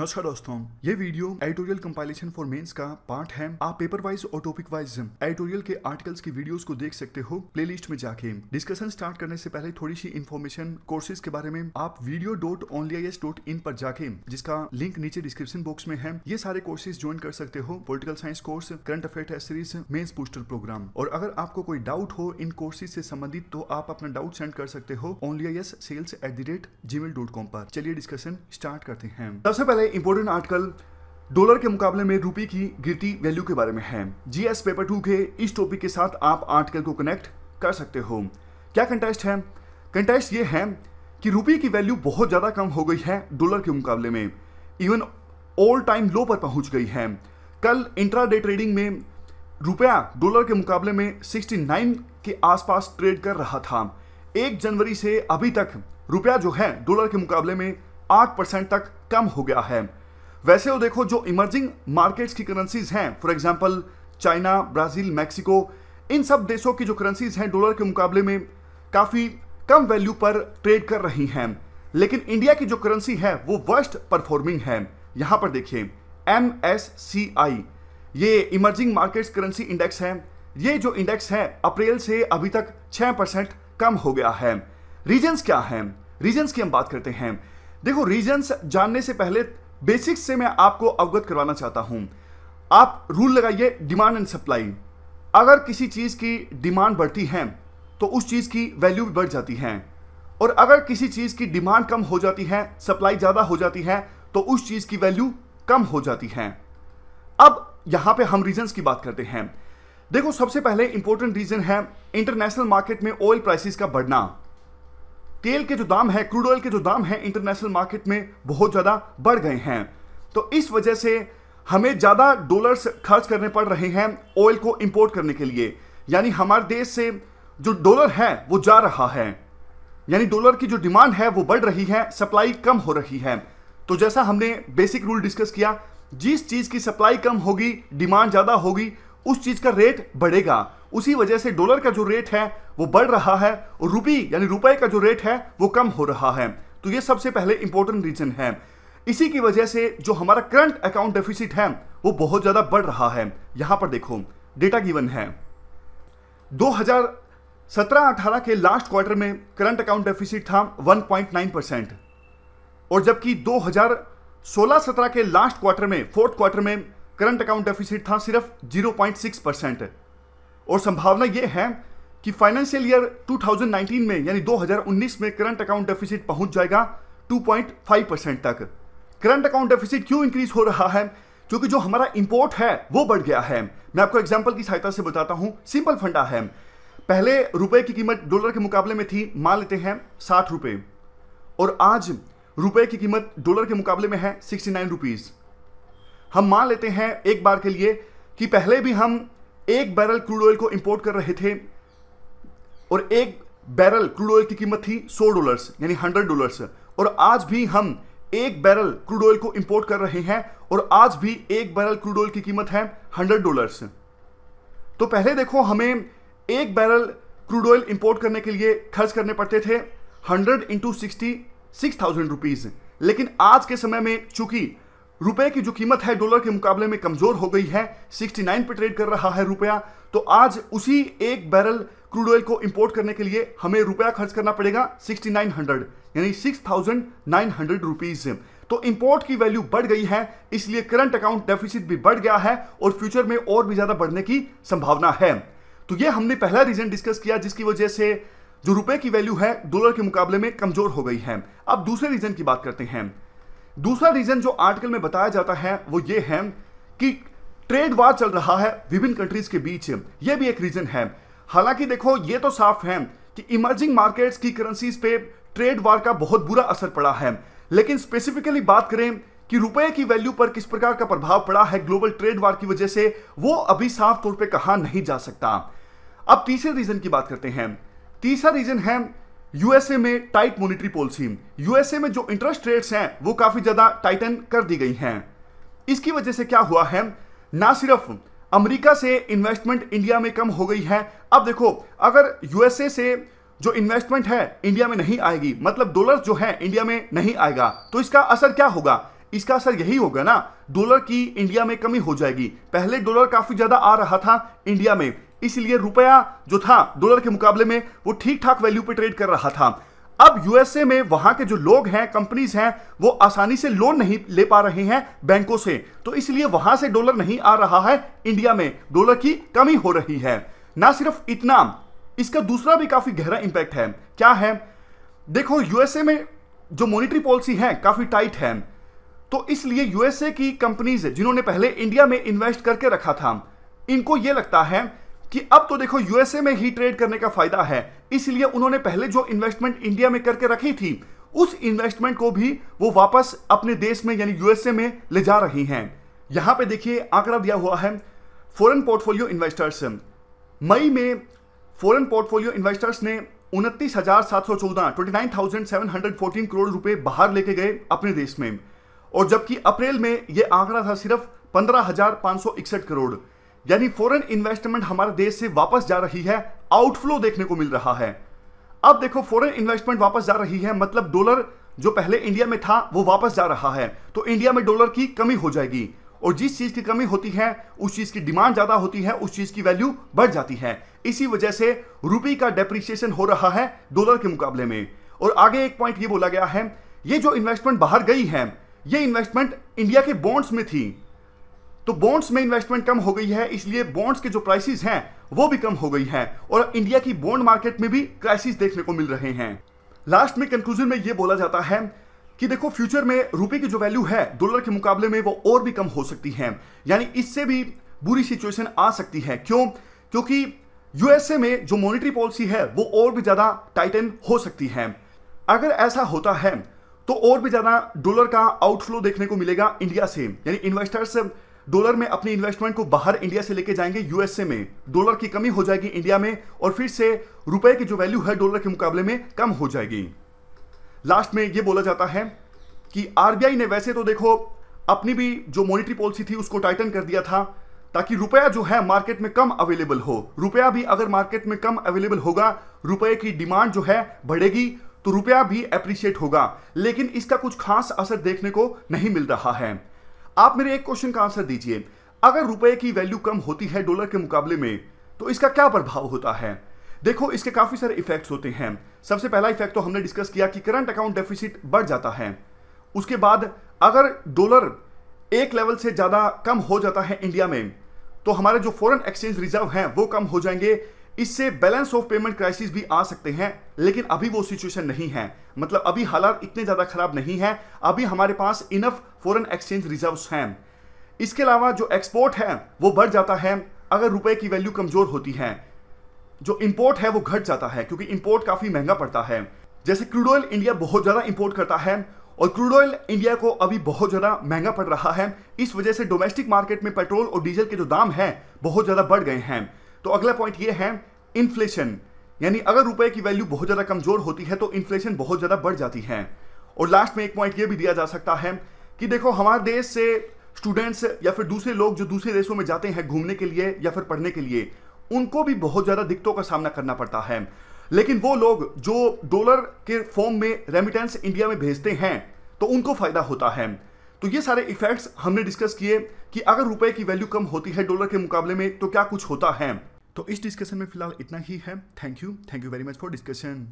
नमस्कार दोस्तों, ये video editorial compilation for mains का पार्ट है। आप पेपर वाइज और टॉपिक वाइज एडिटोरियल के आर्टिकल्स की वीडियोस को देख सकते हो प्लेलिस्ट में जाके। डिस्कशन स्टार्ट करने से पहले थोड़ी सी इन्फॉर्मेशन कोर्सेज के बारे में, आप video.onlyis.in पर जाके, जिसका लिंक नीचे डिस्क्रिप्शन बॉक्स में है, ये सारे कोर्सेज ज्वाइन कर सकते हो। Political science course, current affair series, mains booster program. और अगर आपको कोई डाउट हो इन कोर्सेज से संबंधित तो आप अपना डाउट सेंड कर सकते हो onlyis.sales@gmail.com पर। चलिए डिस्कशन स्टार्ट करते हैं। सबसे पहले इंपॉर्टेंट आर्टिकल डॉलर के मुकाबले में रुपए की गिरती वैल्यू के बारे में है। जीएस पेपर 2 के इस टॉपिक के साथ आप आर्टिकल को कनेक्ट कर सकते हो। क्या कंटेस्ट है? कंटेस्ट ये है कि रुपए की वैल्यू बहुत ज़्यादा कम हो गई है डॉलर के मुकाबले में, इवन ऑल टाइम लो पर पहुंच गई है। कल इंट्राडे ट्रेडिंग में रुपया डॉलर के मुकाबले में 69 के आसपास ट्रेड कर रहा था। 1 जनवरी से अभी तक रुपया जो है डॉलर के मुकाबले में 8% तक कम हो गया है। वैसे वो देखो जो इमर्जिंग मार्केट्स की करेंसीज हैं, for example China, Brazil, Mexico, इन सब देशों की जो करेंसीज हैं डॉलर के मुकाबले में काफ़ी कम वैल्यू पर ट्रेड कर रही हैं। लेकिन इंडिया की जो करेंसी है वो वर्स्ट परफॉर्मिंग है। यहाँ पर देखिए MSCI, ये इमर्जिंग मार्केट्स करेंसी इंडेक्स है। ये जो इंडेक्स है अप्रैल से अभी तक 6% कम हो गया है। रीजन्स क्या है? रीजन्स की हम बात करते हैं। देखो, रीजन्स जानने से पहले बेसिक्स से मैं आपको अवगत करवाना चाहता हूं। आप रूल लगाइए डिमांड एंड सप्लाई। अगर किसी चीज़ की डिमांड बढ़ती है तो उस चीज़ की वैल्यू भी बढ़ जाती है, और अगर किसी चीज़ की डिमांड कम हो जाती है, सप्लाई ज़्यादा हो जाती है, तो उस चीज़ की वैल्यू कम हो जाती है। अब यहाँ पे हम रीजन्स की बात करते हैं। देखो, सबसे पहले इंपॉर्टेंट रीजन है इंटरनेशनल मार्केट में ऑयल प्राइसेस का बढ़ना। तेल के जो दाम है, क्रूड ऑयल के जो दाम है इंटरनेशनल मार्केट में बहुत ज़्यादा बढ़ गए हैं, तो इस वजह से हमें ज़्यादा डॉलर्स खर्च करने पड़ रहे हैं ऑयल को इंपोर्ट करने के लिए। यानी हमारे देश से जो डॉलर है वो जा रहा है, यानी डॉलर की जो डिमांड है वो बढ़ रही है, सप्लाई कम हो रही है। तो जैसा हमने बेसिक रूल डिस्कस किया, जिस चीज़ की सप्लाई कम होगी, डिमांड ज़्यादा होगी, उस चीज़ का रेट बढ़ेगा। उसी वजह से डॉलर का जो रेट है वो बढ़ रहा है और रुपी यानी रुपए का जो रेट है वो कम हो रहा है। तो ये सबसे पहले इंपॉर्टेंट रीजन है। इसी की वजह से जो हमारा करंट अकाउंट डेफिसिट है वो बहुत ज़्यादा बढ़ रहा है। यहाँ पर देखो डेटा गिवन है 2017-18 के लास्ट क्वार्टर में करंट अकाउंट डेफिसिट था 1.9%, और जबकि 2016-17 के लास्ट क्वार्टर में, फोर्थ क्वार्टर में करंट अकाउंट डेफिसिट था सिर्फ 0.6%। और संभावना यह है कि फाइनेंशियल ईयर 2019 में यानी 2019 में करंट अकाउंट डेफिसिट पहुंच जाएगा 2.5% तक। करंट अकाउंट डेफिसिट क्यों इंक्रीज हो रहा है? क्योंकि जो हमारा इंपोर्ट है वो बढ़ गया है। मैं आपको एग्जांपल की सहायता से बताता हूं। सिंपल फंडा है, पहले रुपए की कीमत डॉलर के मुकाबले में थी, मान लेते हैं 60 रुपये, और आज रुपए की कीमत डॉलर के मुकाबले में है 69 रुपीज़। हम मान लेते हैं एक बार के लिए कि पहले भी हम 1 बैरल क्रूड ऑयल को इंपोर्ट कर रहे थे और 1 बैरल क्रूड ऑयल की कीमत थी $100 यानी $100, और आज भी हम 1 बैरल क्रूड ऑयल को इंपोर्ट कर रहे हैं और आज भी 1 बैरल क्रूड ऑयल की कीमत है $100। तो पहले देखो हमें 1 बैरल क्रूड ऑयल इंपोर्ट करने के लिए खर्च करने पड़ते थे 100 × 60 6,000 रुपीज़, लेकिन आज के समय में चूंकि रुपए की जो कीमत है डॉलर के मुकाबले में कमजोर हो गई है, 69 पर ट्रेड कर रहा है रुपया, तो आज उसी 1 बैरल क्रूड ऑयल को इंपोर्ट करने के लिए हमें रुपया खर्च करना पड़ेगा 6900 यानी 6,900 रुपीज़। तो इंपोर्ट की वैल्यू बढ़ गई है, इसलिए करंट अकाउंट डेफिसिट भी बढ़ गया है और फ्यूचर में और भी ज़्यादा बढ़ने की संभावना है। तो ये हमने पहला रीजन डिस्कस किया जिसकी वजह से जो रुपये की वैल्यू है डॉलर के मुकाबले में कमजोर हो गई है। अब दूसरे रीजन की बात करते हैं। दूसरा रीजन जो आर्टिकल में बताया जाता है वो ये है कि ट्रेड वार चल रहा है विभिन्न कंट्रीज के बीच। ये भी एक रीजन है। हालांकि देखो ये तो साफ है कि इमर्जिंग मार्केट्स की करेंसीज पे ट्रेड वार का बहुत बुरा असर पड़ा है, लेकिन स्पेसिफिकली बात करें कि रुपए की वैल्यू पर किस प्रकार का प्रभाव पड़ा है ग्लोबल ट्रेड वार की वजह से, वो अभी साफ तौर पर कहा नहीं जा सकता। अब तीसरे रीजन की बात करते हैं। तीसरा रीजन है यूएसए में टाइट मॉनेटरी पॉलिसी। यूएसए में जो इंटरेस्ट रेट्स हैं वो काफ़ी ज़्यादा टाइटन कर दी गई हैं। इसकी वजह से क्या हुआ है, ना सिर्फ अमेरिका से इन्वेस्टमेंट इंडिया में कम हो गई है। अब देखो अगर यूएसए से जो इन्वेस्टमेंट है इंडिया में नहीं आएगी, मतलब डॉलर जो है इंडिया में नहीं आएगा, तो इसका असर क्या होगा? इसका असर यही होगा ना, डॉलर की इंडिया में कमी हो जाएगी। पहले डॉलर काफी ज्यादा आ रहा था इंडिया में, इसलिए रुपया जो था डॉलर के मुकाबले में वो ठीक ठाक वैल्यू पे ट्रेड कर रहा था। अब यूएसए में वहां के जो लोग हैं, कंपनीज हैं, वो आसानी से लोन नहीं ले पा रहे हैं बैंकों से, तो इसलिए वहां से डॉलर नहीं आ रहा है इंडिया में, डॉलर की कमी हो रही है। ना सिर्फ इतना, इसका दूसरा भी काफी गहरा इंपैक्ट है। क्या है, देखो यूएसए में जो मॉनिटरी पॉलिसी है काफी टाइट है, तो इसलिए यूएसए की कंपनीज जिन्होंने पहले इंडिया में इन्वेस्ट करके रखा था, इनको यह लगता है कि अब तो देखो यूएसए में ही ट्रेड करने का फायदा है, इसलिए उन्होंने पहले जो इन्वेस्टमेंट इंडिया में करके रखी थी उस इन्वेस्टमेंट को भी वो वापस अपने देश में यानी यूएसए में ले जा रही हैं। यहां पे देखिए आंकड़ा दिया हुआ है, फॉरेन पोर्टफोलियो इन्वेस्टर्स मई में फॉरेन पोर्टफोलियो इन्वेस्टर्स ने 29,714 29,714 करोड़ रुपए बाहर लेके गए अपने देश में, और जबकि अप्रैल में यह आंकड़ा था सिर्फ 15,561 करोड़। यानी फॉरेन इन्वेस्टमेंट हमारे देश से वापस जा रही है, आउटफ्लो देखने को मिल रहा है। अब देखो फॉरेन इन्वेस्टमेंट वापस जा रही है, मतलब डॉलर जो पहले इंडिया में था वो वापस जा रहा है, तो इंडिया में डॉलर की कमी हो जाएगी, और जिस चीज की कमी होती है उस चीज की डिमांड ज्यादा होती है, उस चीज की वैल्यू बढ़ जाती है। इसी वजह से रुपये का डेप्रिसिएशन हो रहा है डॉलर के मुकाबले में। और आगे एक पॉइंट ये बोला गया है, ये जो इन्वेस्टमेंट बाहर गई है ये इन्वेस्टमेंट इंडिया के बॉन्ड्स में थी, तो बॉन्ड्स में इन्वेस्टमेंट कम हो गई है, इसलिए बॉन्ड्स के जो प्राइसेस हैं वो भी कम हो गई हैं, और इंडिया की बॉन्ड मार्केट में भी क्राइसिस देखने को मिल रहे हैं। लास्ट में कंक्लूजन में ये बोला जाता है कि देखो फ्यूचर में रुपए की जो वैल्यू है डॉलर के मुकाबले में वो और भी कम हो सकती है, यानी इससे भी बुरी सिचुएशन आ सकती है। क्यों? क्योंकि यूएसए में जो मॉनिटरी पॉलिसी है वो और भी ज्यादा टाइटन हो सकती है। अगर ऐसा होता है तो और भी ज्यादा डॉलर का आउटफ्लो देखने को मिलेगा इंडिया से, यानी इन्वेस्टर्स डॉलर में अपनी इन्वेस्टमेंट को बाहर इंडिया से लेके जाएंगे यूएसए में, डॉलर की कमी हो जाएगी इंडिया में, और फिर से रुपए की जो वैल्यू है डॉलर के मुकाबले में कम हो जाएगी। लास्ट में ये बोला जाता है कि आरबीआई ने वैसे तो देखो अपनी भी जो मॉनिटरी पॉलिसी थी उसको टाइटन कर दिया था ताकि रुपया जो है मार्केट में कम अवेलेबल हो। रुपया भी अगर मार्केट में कम अवेलेबल होगा, रुपये की डिमांड जो है बढ़ेगी, तो रुपया भी एप्रिशिएट होगा, लेकिन इसका कुछ खास असर देखने को नहीं मिल रहा है। आप मेरे एक क्वेश्चन का आंसर दीजिए, अगर रुपए की वैल्यू कम होती है डॉलर के मुकाबले में तो इसका क्या प्रभाव होता है? देखो इसके काफी सारे इफेक्ट्स होते हैं। सबसे पहला इफेक्ट तो हमने डिस्कस किया कि करंट अकाउंट डेफिसिट बढ़ जाता है। उसके बाद अगर डॉलर एक लेवल से ज्यादा कम हो जाता है इंडिया में तो हमारे जो फॉरेन एक्सचेंज रिजर्व हैं वो कम हो जाएंगे, इससे बैलेंस ऑफ पेमेंट क्राइसिस भी आ सकते हैं, लेकिन अभी वो सिचुएशन नहीं है, मतलब अभी हालात इतने ज्यादा खराब नहीं है, अभी हमारे पास इनफ फॉरेन एक्सचेंज रिजर्व्स हैं। इसके अलावा जो एक्सपोर्ट है वो बढ़ जाता है अगर रुपए की वैल्यू कमजोर होती है, जो इंपोर्ट है वो घट जाता है क्योंकि इंपोर्ट काफी महंगा पड़ता है। जैसे क्रूड ऑयल इंडिया बहुत ज्यादा इंपोर्ट करता है और क्रूड ऑयल इंडिया को अभी बहुत ज्यादा महंगा पड़ रहा है, इस वजह से डोमेस्टिक मार्केट में पेट्रोल और डीजल के जो दाम है बहुत ज्यादा बढ़ गए हैं। तो अगला पॉइंट ये है इन्फ्लेशन, यानी अगर रुपए की वैल्यू बहुत ज्यादा कमजोर होती है तो इन्फ्लेशन बहुत ज्यादा बढ़ जाती है। और लास्ट में एक पॉइंट ये भी दिया जा सकता है कि देखो हमारे देश से स्टूडेंट्स या फिर दूसरे लोग जो दूसरे देशों में जाते हैं घूमने के लिए या फिर पढ़ने के लिए, उनको भी बहुत ज्यादा दिक्कतों का सामना करना पड़ता है। लेकिन वो लोग जो डॉलर के फॉर्म में रेमिटेंस इंडिया में भेजते हैं तो उनको फायदा होता है। तो ये सारे इफेक्ट्स हमने डिस्कस किए कि अगर रुपए की वैल्यू कम होती है डॉलर के मुकाबले में तो क्या कुछ होता है। तो इस डिस्कशन में फिलहाल इतना ही है। Thank you very much for discussion.